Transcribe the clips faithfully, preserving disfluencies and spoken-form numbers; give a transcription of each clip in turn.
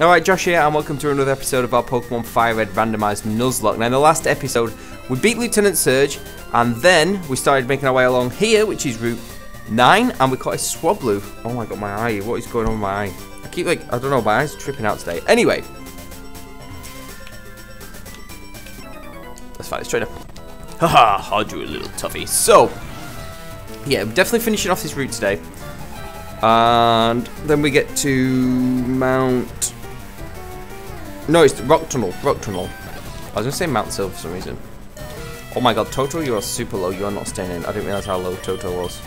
Alright, Josh here, and welcome to another episode of our Pokémon Fire Red randomised Nuzlocke. Now, in the last episode, we beat Lieutenant Surge, and then we started making our way along here, which is Route nine, and we caught a Swablu. Oh my god, my eye, what is going on with my eye? I keep, like, I don't know, my eye's tripping out today. Anyway. That's fine, let's trade up. Haha, I'll do a little toughie. So, yeah, I'm definitely finishing off this route today. And then we get to Mount... No, it's Rock Tunnel. Rock Tunnel. I was going to say Mount Silver for some reason. Oh my god, Toto, you are super low. You are not staying in. I didn't realise how low Toto was.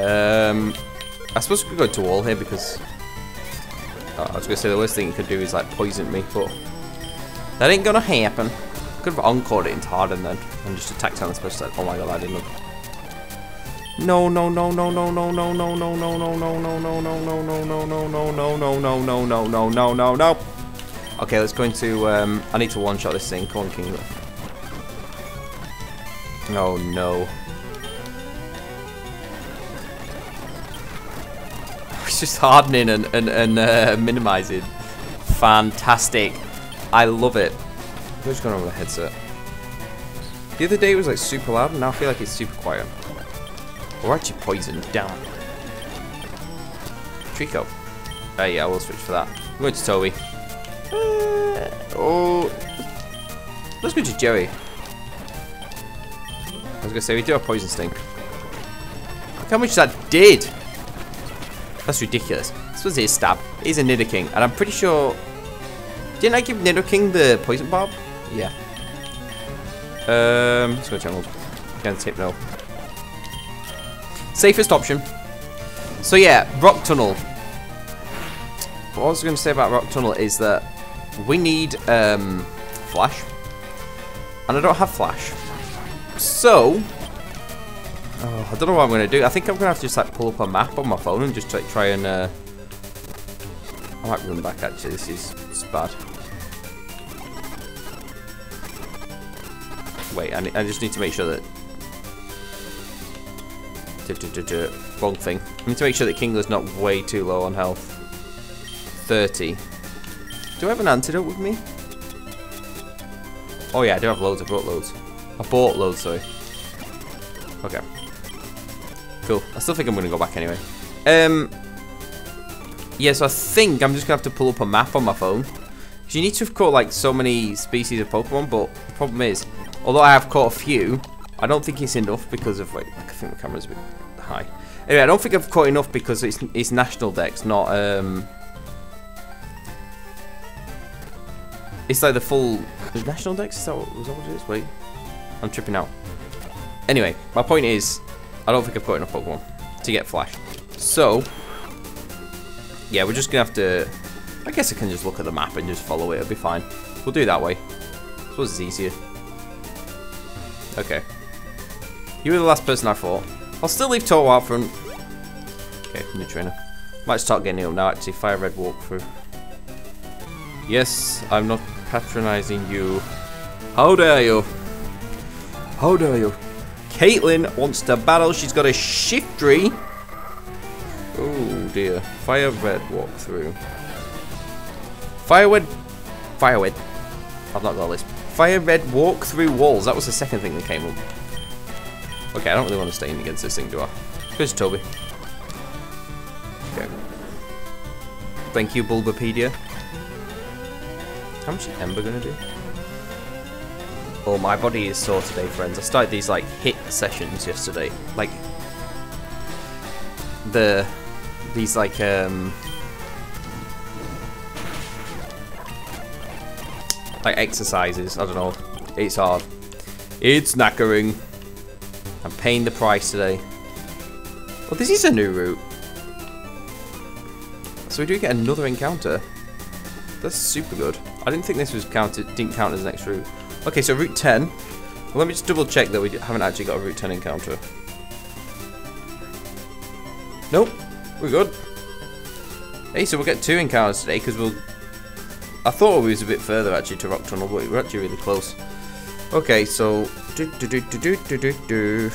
Um, I suppose we could go to Wall here because... Oh, I was going to say the worst thing you could do is like poison me, but... That ain't going to happen. Could have encored it into Harden then. And just attacked on the special side. Oh my god, I didn't look. No no no no no no no no no no no no no no no no no no no no no no no no no no no no no. Okay, let's go into um I need to one shot this thing. Come on, Kingler. Oh no. It's just hardening and and, and uh minimizing. Fantastic. I love it. I'm just going over the headset. The other day it was like super loud and now I feel like it's super quiet. Or actually poisoned. Down. Trico. Uh, yeah, I will switch for that. I'm going to Toby. Uh, oh. Let's go to Jerry. I was going to say, we do have poison stink. Look how much that did. That's ridiculous. This was his stab. He's a Nidoking. And I'm pretty sure... Didn't I give Nidoking the poison barb? Yeah. Um, let's go to Emerald. Can't tip no. Safest option. So yeah, Rock Tunnel. What I was going to say about Rock Tunnel is that we need um, Flash. And I don't have Flash. So, oh, I don't know what I'm going to do. I think I'm going to have to just like pull up a map on my phone and just try and... Uh, I might run back actually, this is, this is bad. Wait, I, ne I just need to make sure that... Du, du, du, du. Wrong thing. I need to make sure that Kingler's not way too low on health. thirty. Do I have an antidote with me? Oh yeah, I do have loads. I brought loads. I bought loads, sorry. Okay. Cool. I still think I'm going to go back anyway. Um, yeah, so I think I'm just going to have to pull up a map on my phone. Because you need to have caught like so many species of Pokemon, but the problem is, although I have caught a few... I don't think it's enough because of, wait, I think the camera's a bit high. Anyway, I don't think I've caught enough because it's it's national decks, not, um... It's like the full, is national decks? Is that what, is that what it is? Wait, I'm tripping out. Anyway, my point is, I don't think I've caught enough Pokemon to get Flash. So, yeah, we're just gonna have to, I guess I can just look at the map and just follow it, it'll be fine. We'll do it that way. I suppose it's easier. Okay. You were the last person I fought. I'll still leave Toto out front. Okay, new trainer. Might start getting up now, actually. Fire Red walkthrough. Yes, I'm not patronising you. How dare you? How dare you? Caitlyn wants to battle. She's got a Shiftry. Oh dear. Fire Red walkthrough. Fire Red. Fire Red. I've not got a list. Fire Red walk through walls. That was the second thing that came up. Okay, I don't really want to stay in against this thing, do I? Here's Toby. Okay. Thank you, Bulbapedia. How much is Ember gonna do? Oh, my body is sore today, friends. I started these like hit sessions yesterday. Like the these like um. Like exercises, I don't know. It's hard. It's knackering. I'm paying the price today. Well, this is a new route. So we do get another encounter. That's super good. I didn't think this was counted. Didn't count as the next route. Okay, so Route ten. Well, let me just double check that we haven't actually got a Route ten encounter. Nope, we're good. Hey, so we'll get two encounters today because we'll. I thought we was a bit further actually to Rock Tunnel, but we're actually really close. Okay, so do do do do do do do do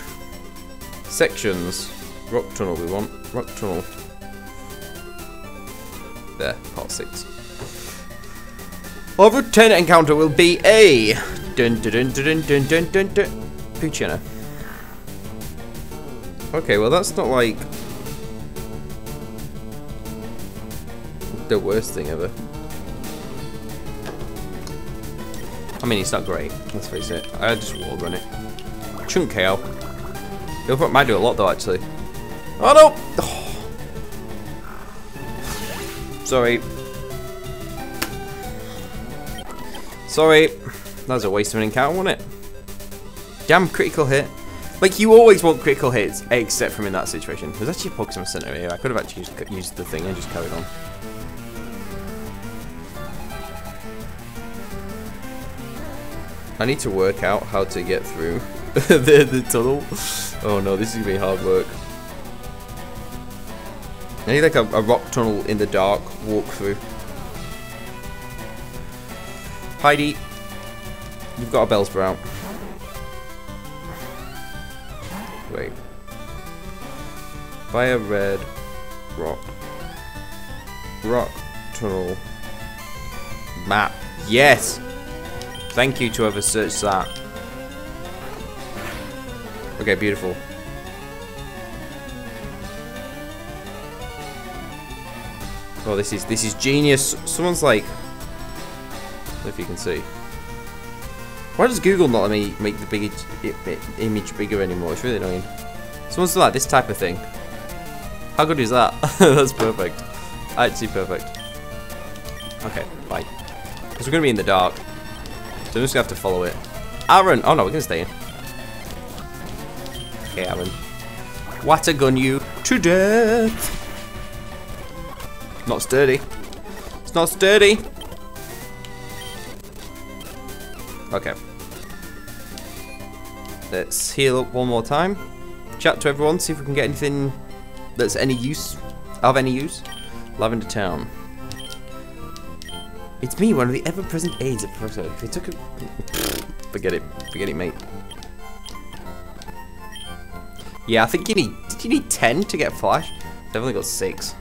sections. Rock Tunnel we want. Rock Tunnel. There, part six. Our Route ten encounter will be a dun dun dun dun dun dun dun dun Puccino. Okay, well that's not like the worst thing ever. I mean, it's not great, let's face it. I just wall run it. Chunk K O. The other one might do a lot though, actually. Oh no! Oh. Sorry. Sorry. That was a waste of an encounter, wasn't it? Damn critical hit. Like, you always want critical hits, except from in that situation. There's actually a Pokemon Center here. I could have actually used, used the thing and just carried on. I need to work out how to get through the, the tunnel. Oh no, this is gonna be hard work. I need like a, a rock tunnel in the dark walkthrough. Heidi, you've got a Bellsprout. Wait. Fire Red, rock, rock tunnel, map. Yes. Thank you to whoever searched that. Okay, beautiful. Oh, this is this is genius. Someone's like, if you can see. Why does Google not let me make the big image bigger anymore? It's really annoying. Someone's like this type of thing. How good is that? That's perfect. Actually, perfect. Okay, bye. Because we're gonna be in the dark. So I'm just gonna have to follow it. Aaron! Oh no, we're gonna stay in. Okay, Aaron. What a gun you to death! Not sturdy. It's not sturdy! Okay. Let's heal up one more time. Chat to everyone, see if we can get anything that's any use. Of any use. Lavender Town. It's me, one of the ever-present aides of Professor. If he took a... Forget it. Forget it, mate. Yeah, I think you need... Did you need ten to get Flash? I've only got six.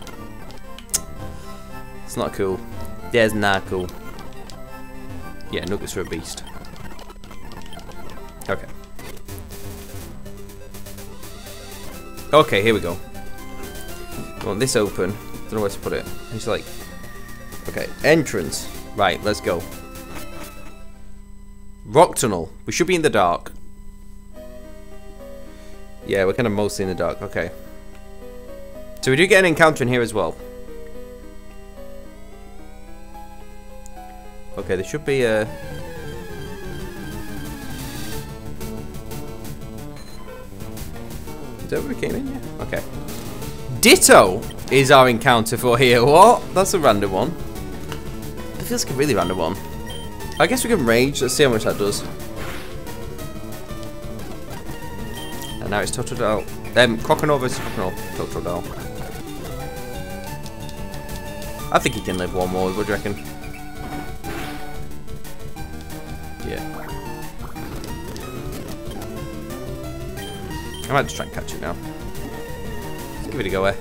It's not cool. That's not cool. Yeah, Nuggets are a beast. Okay. Okay, here we go. I want this open. Don't know where to put it. It's like... Okay, entrance. Right, let's go. Rock tunnel. We should be in the dark. Yeah, we're kind of mostly in the dark. Okay. So we do get an encounter in here as well. Okay, there should be a... Is that where we came in? Yeah. Okay. Ditto is our encounter for here. What? That's a random one. It feels like a really random one. I guess we can rage. Let's see how much that does. And now it's Totodile. Um, Croconaw versus Croconaw. Totodile. I think he can live one more. What do you reckon? Yeah. I might just try and catch it now. Let's give it a go, eh?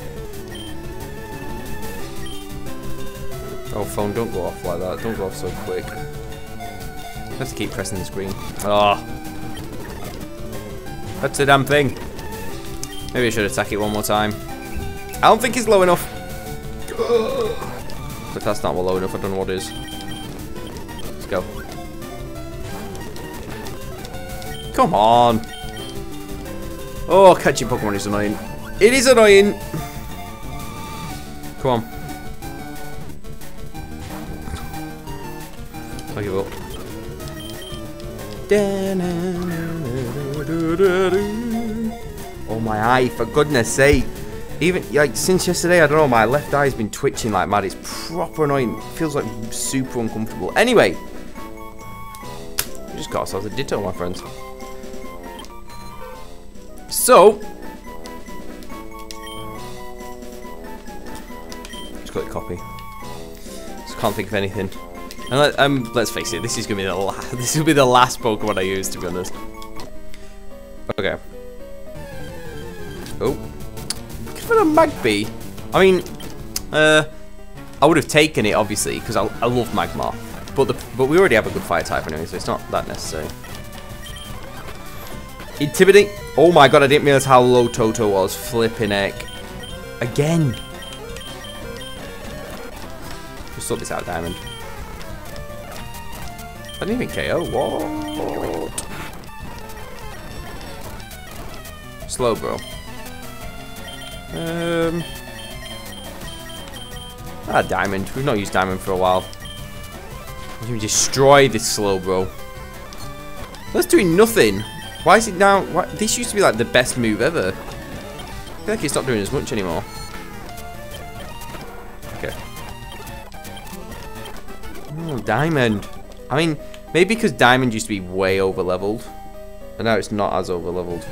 Oh, phone, don't go off like that. Don't go off so quick. I have to keep pressing the screen. Ah, oh. That's a damn thing. Maybe I should attack it one more time. I don't think it's low enough. But that's not low enough. I don't know what is. Let's go. Come on. Oh, catching Pokemon is annoying. It is annoying. Come on. I give up. Oh, my eye, for goodness sake. Even, like, since yesterday, I don't know, my left eye's been twitching like mad. It's proper annoying. It feels, like, super uncomfortable. Anyway. We just got ourselves a Ditto, my friends. So. Just got a copy. Just can't think of anything. And let, um, let's face it, this is gonna be the last. This will be the last Pokemon I use, to be honest. Okay. Oh, we could have had a Magby. I mean, uh, I would have taken it obviously because I, I love Magmar. But the, but we already have a good fire type anyway, so it's not that necessary. Intimidate. Oh my god, I didn't realize how low Toto was. Flipping heck. Again. Just sort this out, Diamond. I didn't even K O. Whoa. Slowbro. Um. Ah, Diamond. We've not used Diamond for a while. You can destroy this Slowbro. That's doing nothing. Why is it now? Why, this used to be like the best move ever. I feel like it's not doing as much anymore. Okay. Oh, Diamond. I mean, maybe because Diamond used to be way over leveled. And now it's not as over leveled.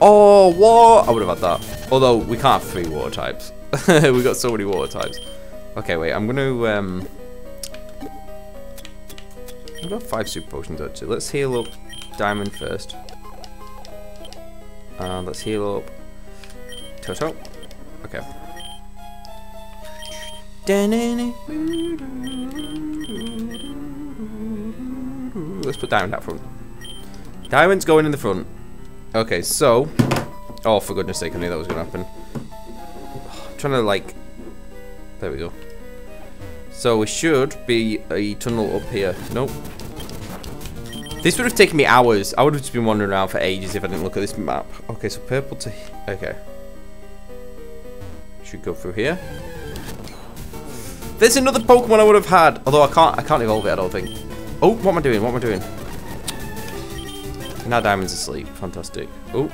Oh, what? I would have had that. Although, we can't have three water types. We've got so many water types. Okay, wait, I'm going to. Um, I've got five super potions actually. Let's heal up Diamond first. Uh, let's heal up Toto. Okay. Let's put Diamond out front. Diamond's going in the front. Okay, so. Oh, for goodness sake, I knew that was going to happen. I'm trying to, like. There we go. So we should be a tunnel up here. Nope. This would have taken me hours. I would have just been wandering around for ages if I didn't look at this map. Okay, so purple to... Okay. Should go through here. There's another Pokemon I would have had. Although I can't I can't evolve it, I don't think. Oh, what am I doing? What am I doing? Now Diamond's asleep. Fantastic. Oh.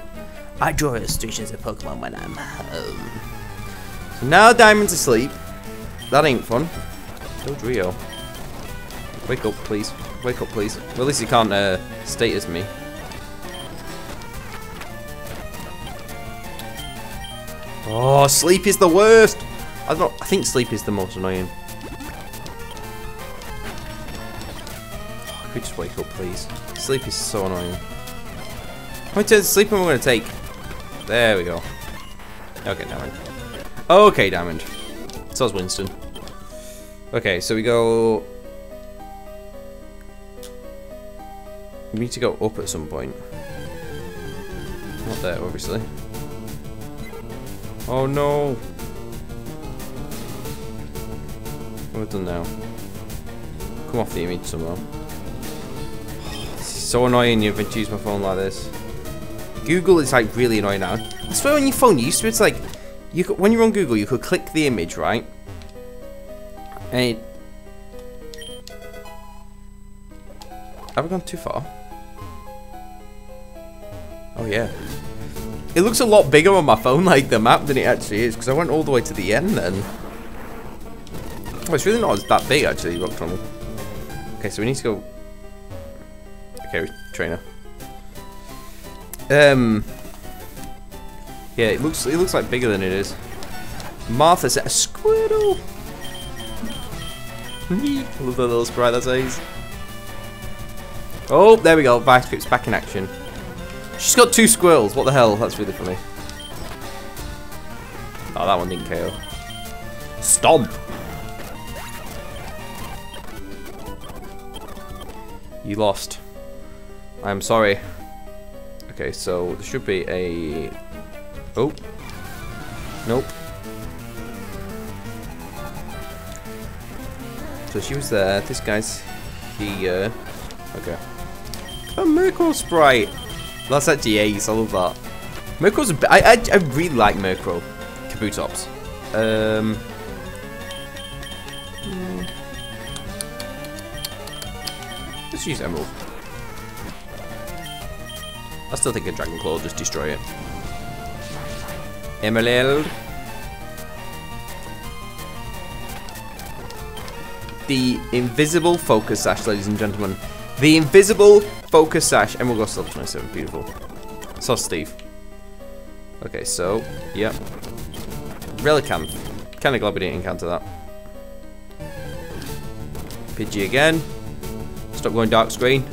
I draw illustrations of Pokemon when I'm home. So now Diamond's asleep. That ain't fun. Oh, Rio. Wake up, please. Wake up, please. Well, at least he can't uh, status me. Oh, sleep is the worst! I don't. I think sleep is the most annoying. Oh, could just wake up, please. Sleep is so annoying. How many turns of sleep am I going to take? There we go. Okay, Diamond. Okay, Diamond. So is Winston. Okay, so we go... We need to go up at some point. Not there, obviously. Oh no! What have I done now? Come off the image somehow. Oh, this is so annoying if I choose my phone like this. Google is like really annoying now. I swear on your phone you used to, it's like... You could, when you're on Google, you could click the image, right? And it... Have I gone too far? Oh yeah. It looks a lot bigger on my phone, like the map, than it actually is, because I went all the way to the end then. Oh, it's really not that big actually, Rock Tunnel. Okay, so we need to go... Okay, trainer. Um... Yeah, it looks it looks like bigger than it is. Martha said a Squirtle. I love that little sprite that says. Oh, there we go. Vice Grip's back in action. She's got two squirrels. What the hell? That's really funny. Oh, that one didn't K O. Stomp. You lost. I'm sorry. Okay, so there should be a. Oh. Nope. So she was there. This guy's here. Okay. A Murkrow sprite. That's actually ace. I love that. Murkrow's a bit. I, I, I really like Murkrow. Kabutops. Um. Mm. Let's use Emerald. I still think a Dragon Claw will just destroy it. Emerald. The invisible focus sash, ladies and gentlemen. The invisible focus sash. And we'll go to level twenty-seven. Beautiful. So, Steve. Okay, so, yep. Relicanth. Kind of glad we didn't encounter that. Pidgey again. Stop going dark screen.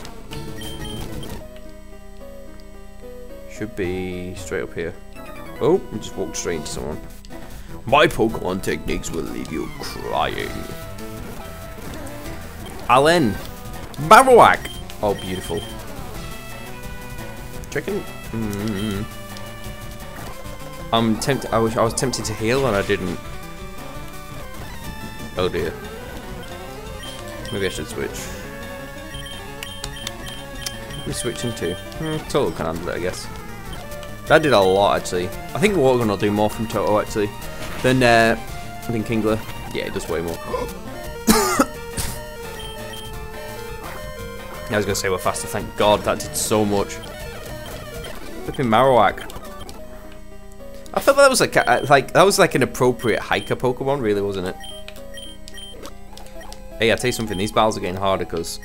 Should be straight up here. Oh, I just walked straight into someone. My Pokemon techniques will leave you crying. Allen, Marowak. Oh, beautiful. Chicken. Mm-hmm. I'm tempted. I was. I was tempted to heal, and I didn't. Oh dear. Maybe I should switch. We're switching to. Hmm, Toto can handle it, I guess. That did a lot, actually. I think Water Gun will do more from Toto, actually, than uh, than Kingler. Yeah, it does way more. I was gonna say we're faster. Thank God, that did so much. Flipping Marowak. I felt that was like a, like that was like an appropriate hiker Pokemon, really, wasn't it? Hey, I tell you something. These battles are getting harder because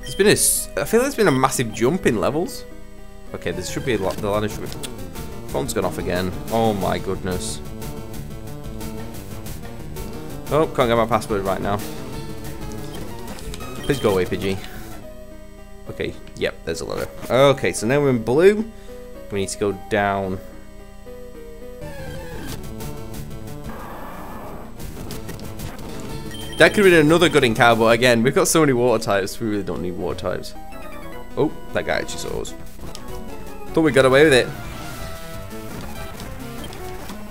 there's been a. I feel there's been a massive jump in levels. Okay, this should be a lot. The ladder should be. Phone's gone off again. Oh my goodness. Oh, can't get my password right now. Please go away, Pidgey. Okay, yep, there's a ladder. Okay, so now we're in blue. We need to go down. That could be another good encounter, but again, we've got so many water types, we really don't need water types. Oh, that guy actually saw us. Thought we got away with it.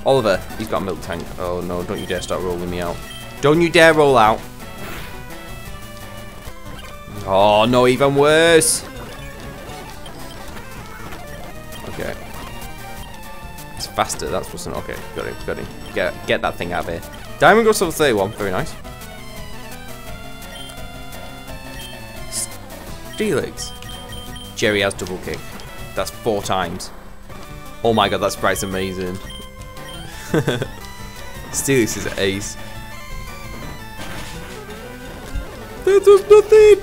Oliver, he's got a milk tank. Oh no, don't you dare start rolling me out. Don't you dare roll out. Oh no, even worse. Okay. It's faster, that's what's not. Okay, got it, got it. Get, get that thing out of here. Diamond got level thirty-one, very nice. Steelix. Jerry has double kick. That's four times. Oh my god, that sprite's amazing. Steelix is ace. That does nothing!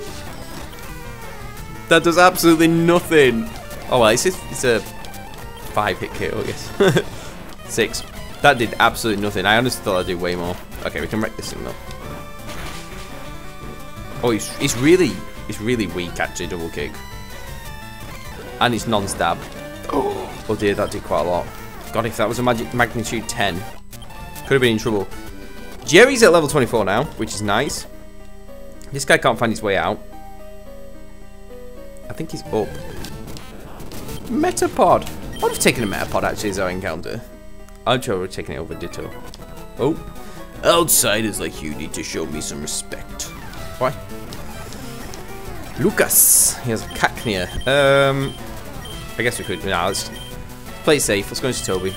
That does absolutely nothing! Oh well, it's, just, it's a five hit kill, I guess. Six. That did absolutely nothing. I honestly thought I'd do way more. Okay, we can wreck this thing though. Oh, it's, it's really... It's really weak, actually, double kick. And it's non-stab. Oh, oh dear, that did quite a lot. God, if that was a magic magnitude ten, could have been in trouble. Jerry's at level twenty-four now, which is nice. This guy can't find his way out. I think he's up. Metapod. I would have taken a Metapod, actually, as our encounter. I'd have totally taken it over Ditto. Oh. Outsiders like you need to show me some respect. Why? Lucas, he has a Cacnea. Um, I guess we could. Nah, let's play safe. Let's go into Toby.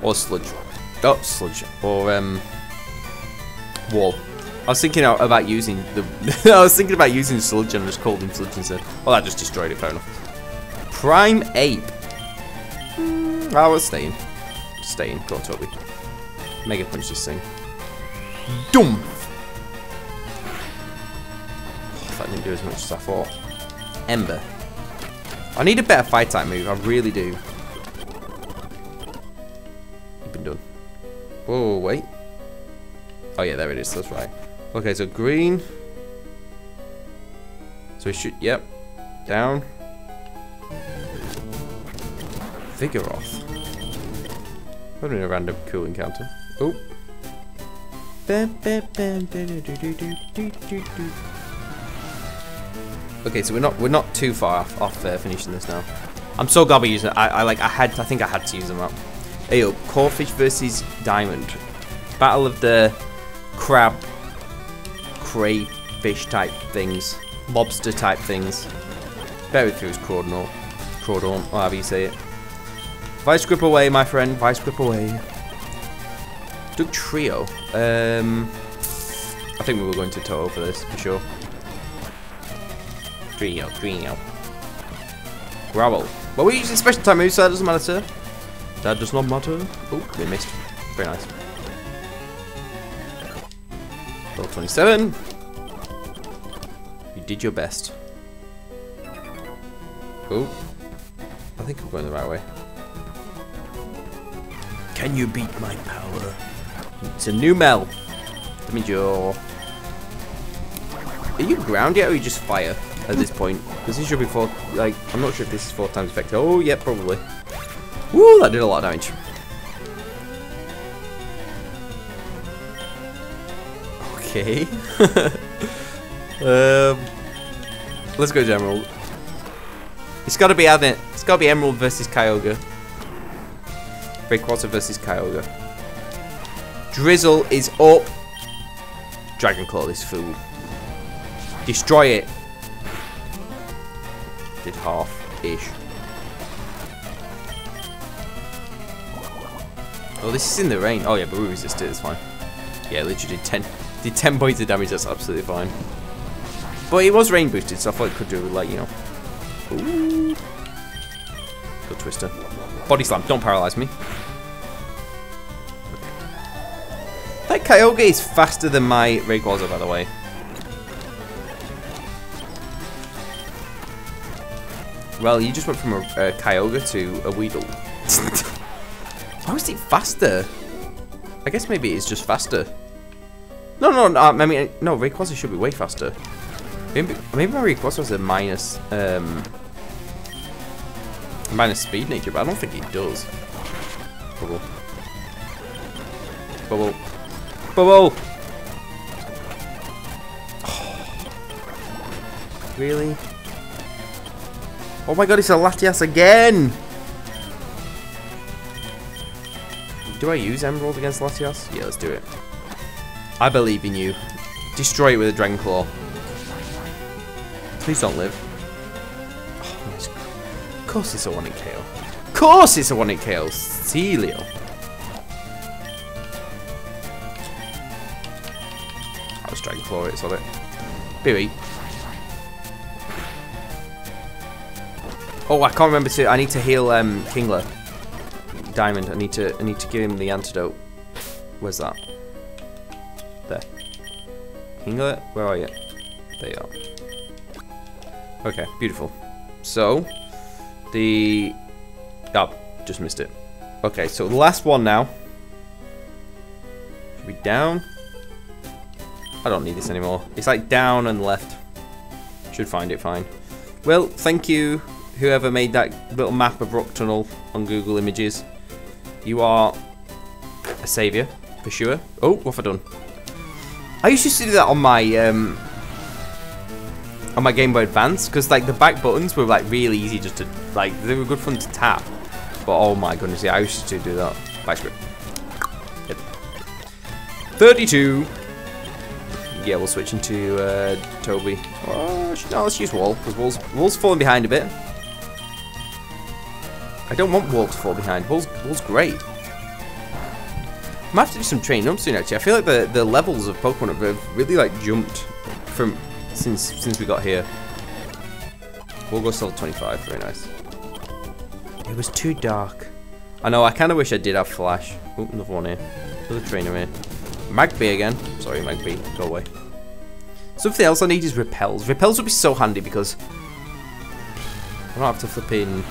Or Sludge. Oh, Sludge. Or, um, Wall. I was thinking about using the. I was thinking about using Sludge and just called him Sludge instead. Well, that just destroyed it, fair enough. Prime Ape. Mm, I was staying. Staying. Go on, Toby. Mega Punch this thing. Dump! That didn't do as much as I thought. Ember. I need a better fight type move, I really do. You've been done. Oh, wait. Oh, yeah, there it is, that's right. Okay, so green. So we should, yep. Down. Vigoroth. I'm doing a random cool encounter. Oh. Okay, so we're not we're not too far off, off uh, finishing this now. I'm so glad we're using it. I, I like I had I think I had to use them up. Hey up, Corfish versus Diamond, battle of the crab, crayfish type things, lobster type things. Bear with you, it's Crawdorn, Crawdorn, however you say it. Vice grip away, my friend. Vice grip away. Duck trio. Um, I think we were going to Toto for this for sure. Trio, trio. Gravel. Well, we're using special time moves, so that doesn't matter, sir. That does not matter. Oh, we missed. Very nice. Level twenty-seven. You did your best. Oh. I think I'm going the right way. Can you beat my power? It's a new Mel. That means you're... Are you ground yet, or are you just fire? At this point, because this should be four. Like, I'm not sure if this is four times effective. Oh, yeah, probably. Woo, that did a lot of damage. Okay. um, let's go to Emerald. It's got to be Advent. It's got to be Emerald versus Kyogre. Rayquaza versus Kyogre. Drizzle is up. Dragon Claw is fool. Destroy it. Did half-ish. Oh, this is in the rain. Oh yeah, but we resist it, it's fine. Yeah, literally did ten, did ten points of damage, that's absolutely fine. But it was rain boosted, so I thought it could do with, like, you know. Ooh. Good twister. Body slam, don't paralyze me. That Kyogre is faster than my Rayquaza, by the way. Well, you just went from a, a Kyogre to a Weedle. How is it faster? I guess maybe it's just faster. No, no, no, I mean, no, Rayquaza should be way faster. Maybe, maybe my Rayquaza has a minus, um, minus speed nature, but I don't think it does. Bubble. Bubble. Bubble! Oh. Really? Oh my god, it's a Latias again! Do I use Emerald against Latias? Yeah, let's do it. I believe in you. Destroy it with a Dragon Claw. Please don't live. Oh, nice. Of course it's a one-hit K O. Of course it's a one-hit K O. Celio. I'll just Dragon Claw it, it's on it. Booey. Oh, I can't remember to. I need to heal um, Kingler. Diamond. I need to. I need to give him the antidote. Where's that? There. Kingler, where are you? There you are. Okay, beautiful. So, the. Oh, just missed it. Okay, so the last one now. Should be down. I don't need this anymore. It's like down and left. Should find it fine. Well, thank you. Whoever made that little map of Rock Tunnel on Google Images, you are a saviour, for sure. Oh, what have I done? I used to do that on my um, on my Game Boy Advance, because like the back buttons were like really easy just to, like, they were good fun to tap. But oh my goodness, yeah, I used to do that. Back script. Yep. thirty-two. Yeah, we'll switch into uh, Toby. Oh, no, let's use Wall, because Wall's, Wall's falling behind a bit. I don't want Wall to fall behind. Wall's, Wall's great. I might have to do some training up soon, actually. I feel like the, the levels of Pokemon have really, like, jumped from since since we got here. Wall goes level twenty-five. Very nice. It was too dark. I know, I kind of wish I did have Flash. Oop, another one here. Another trainer here. Magby again. Sorry, Magby. Go away. Something else I need is repels. Repels would be so handy because I don't have to flip in...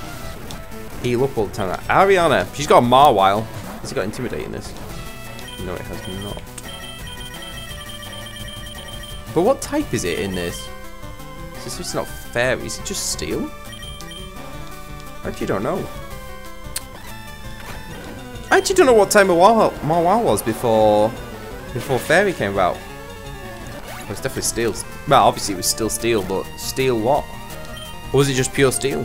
heal up all the time. Ariana, she's got a Marowak. Has it got intimidating this? No, it has not. But what type is it in this? Is this not fairy? Is it just steel? I actually don't know. I actually don't know what type Marowak was before before fairy came about. It was definitely steel. Well, obviously it was still steel, but steel what? Or was it just pure steel?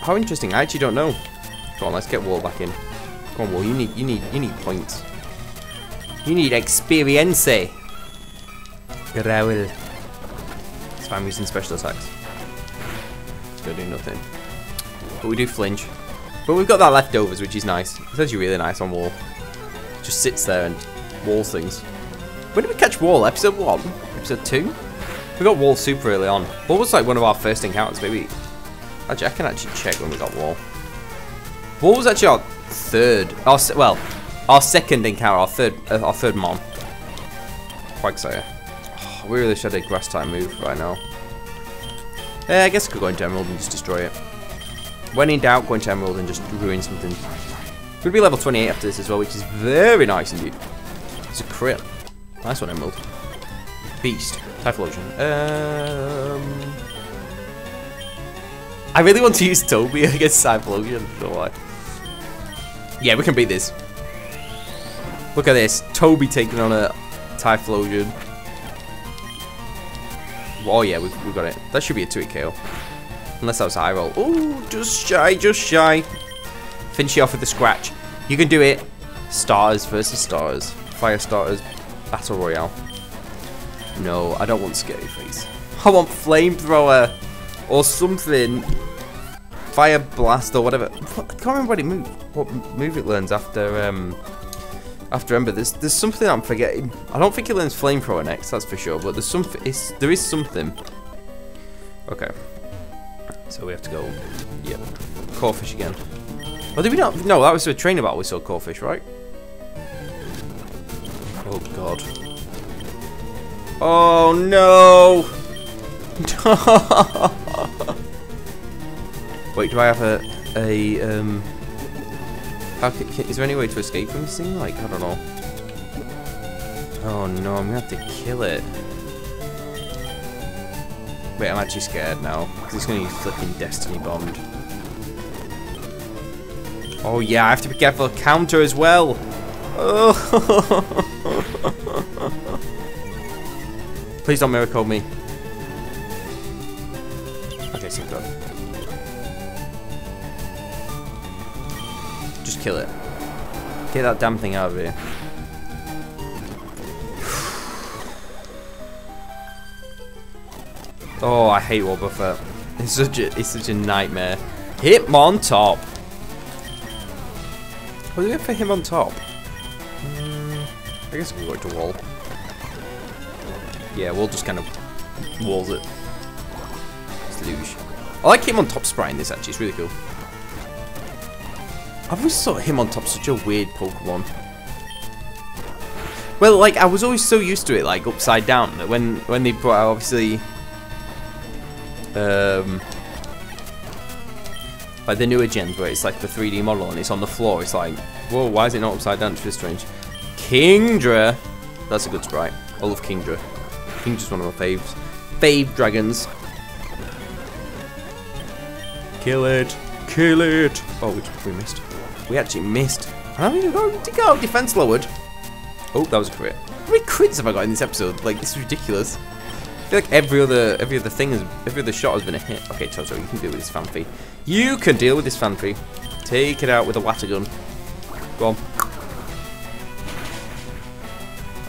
How interesting! I actually don't know. Come on, let's get Wall back in. Come on, Wall. You need, you need, you need points. You need experience. Growl. It's fine. I'm using special attacks. Don't do nothing. But we do flinch. But we've got that leftovers, which is nice. It's actually really nice on Wall. Just sits there and walls things. When did we catch Wall? Episode one? Episode two? We got Wall super early on. Wall was like one of our first encounters, maybe. Actually, I can actually check when we got Wall. Wall was actually our third, our se well, our second encounter, our third, uh, our third mom. Quite excited. Oh, we really should have a grass type move right now. Eh, I guess I could go into Emerald and just destroy it. When in doubt, go into Emerald and just ruin something. We'll be level twenty-eight after this as well, which is very nice indeed. It's a crit. Nice one, Emerald. Beast. Typhlosion. Um. I really want to use Toby against Cyphlosion. I don't know why. Yeah, we can beat this. Look at this. Toby taking on a Typhlosion. Oh yeah, we've, we've got it. That should be a two-hit K O. Unless that was a high roll. Ooh, just shy, just shy. Finish you off with the scratch. You can do it. Starters versus starters. Fire starters. Battle Royale. No, I don't want Scary Face. I want Flamethrower. Or something. Fire Blast or whatever. I can't remember what it move, what move it learns after um, after Ember. There's, there's something I'm forgetting. I don't think it learns Flamethrower next, that's for sure. But there's something. It's, there is something. Okay. So we have to go. Yep. Corfish again. Oh, did we not? No, that was a trainer battle. We saw Corfish, right? Oh god. Oh no. Wait, do I have a, a um, how can, is there any way to escape from this thing? Like, I don't know. Oh no, I'm gonna have to kill it. Wait, I'm actually scared now, because it's gonna be flipping Destiny Bombed. Oh yeah, I have to be careful of counter as well. Oh. Please don't miracle me. Okay, so good. Just kill it. Get that damn thing out of here. Oh, I hate Wobbuffet. It's such a it's such a nightmare. Hitmontop. What do we have for Hitmontop? Um, I guess we can go to Wall. Yeah, Wall just kind of walls it. Luge. I like him on top sprite in this actually, it's really cool. I've always thought him on top such a weird Pokemon. Well, like I was always so used to it, like upside down, that when when they brought out obviously um like the newer gens where it's like the three D model and it's on the floor, it's like, whoa, why is it not upside down? It's really strange. Kingdra! That's a good sprite. I love Kingdra. Kingdra's one of my faves. Fave dragons. Kill it! Kill it! Oh, we, we missed. We actually missed. I mean, to go defense lowered. Oh, that was a crit. How many crits have I got in this episode? Like, this is ridiculous. I feel like every other, every other thing, has, every other shot has been a hit. Okay, Toto, you can deal with this Fanfy. You can deal with this Fanfy. Take it out with a Watagun. Go on.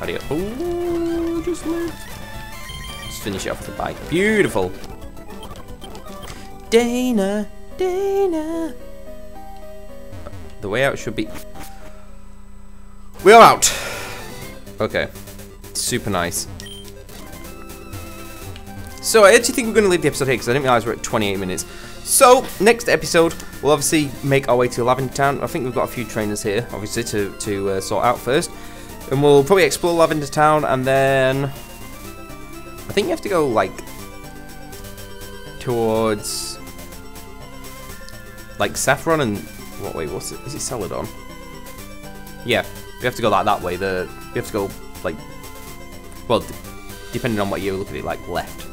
Adios. Oh, just live. Just finish it off with a bite. Beautiful. Dana, Dana. The way out should be. We are out. Okay, super nice. So I actually think we're going to leave the episode here because I didn't realise we're at twenty-eight minutes. So next episode, we'll obviously make our way to Lavender Town. I think we've got a few trainers here, obviously to to uh, sort out first, and we'll probably explore Lavender Town, and then I think you have to go like towards. Like Saffron and what? Wait, what's it? Is it Celadon? Yeah, we have to go like that way. The we have to go like, well, depending on what you look at it, like left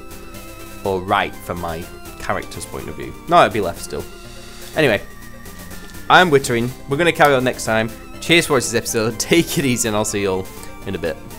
or right from my character's point of view. No, it'd be left still. Anyway, I'm Wittering. We're gonna carry on next time. Cheers for watching this episode. Take it easy, and I'll see you all in a bit.